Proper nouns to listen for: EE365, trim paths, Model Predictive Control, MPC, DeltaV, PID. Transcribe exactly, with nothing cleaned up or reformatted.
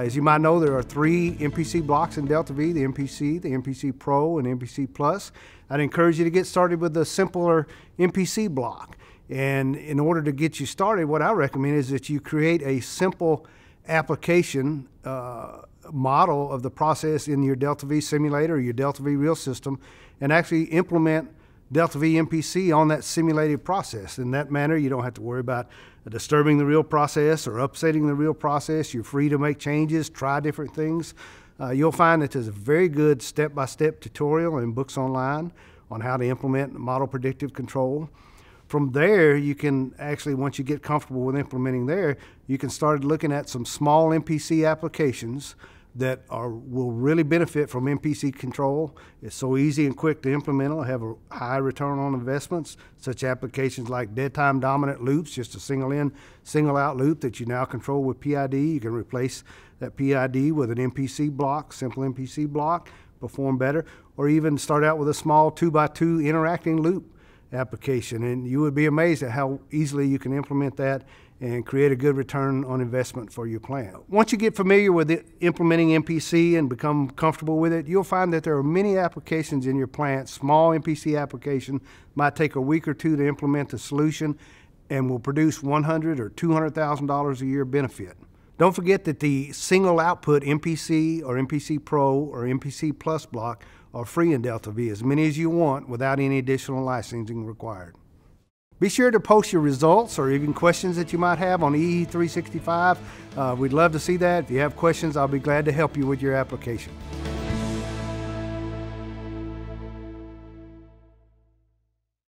Uh, as you might know, there are three M P C blocks in DeltaV: the M P C, the M P C Pro, and M P C Plus. I'd encourage you to get started with the simpler M P C block. And in order to get you started, what I recommend is that you create a simple application uh, model of the process in your DeltaV simulator or your DeltaV real system, and actually implement DeltaV M P C on that simulated process. In that manner, you don't have to worry about disturbing the real process or upsetting the real process. You're free to make changes, try different things. Uh, you'll find that there's a very good step-by-step tutorial and books online on how to implement model predictive control. From there, you can actually, once you get comfortable with implementing there, you can start looking at some small M P C applications that are, will really benefit from M P C control. It's so easy and quick to implement. It'll have a high return on investments, such applications like dead time dominant loops, just a single in, single out loop that you now control with P I D. You can replace that P I D with an M P C block, simple M P C block, perform better, or even start out with a small two by two interacting loop application. And you would be amazed at how easily you can implement that and create a good return on investment for your plan. Once you get familiar with it, implementing M P C and become comfortable with it, you'll find that there are many applications in your plant. Small M P C application might take a week or two to implement the solution and will produce one hundred thousand dollars or two hundred thousand dollars a year benefit. Don't forget that the single output M P C or M P C Pro or M P C Plus block are free in DeltaV, as many as you want without any additional licensing required. Be sure to post your results or even questions that you might have on E E three sixty-five. Uh, we'd love to see that. If you have questions, I'll be glad to help you with your application.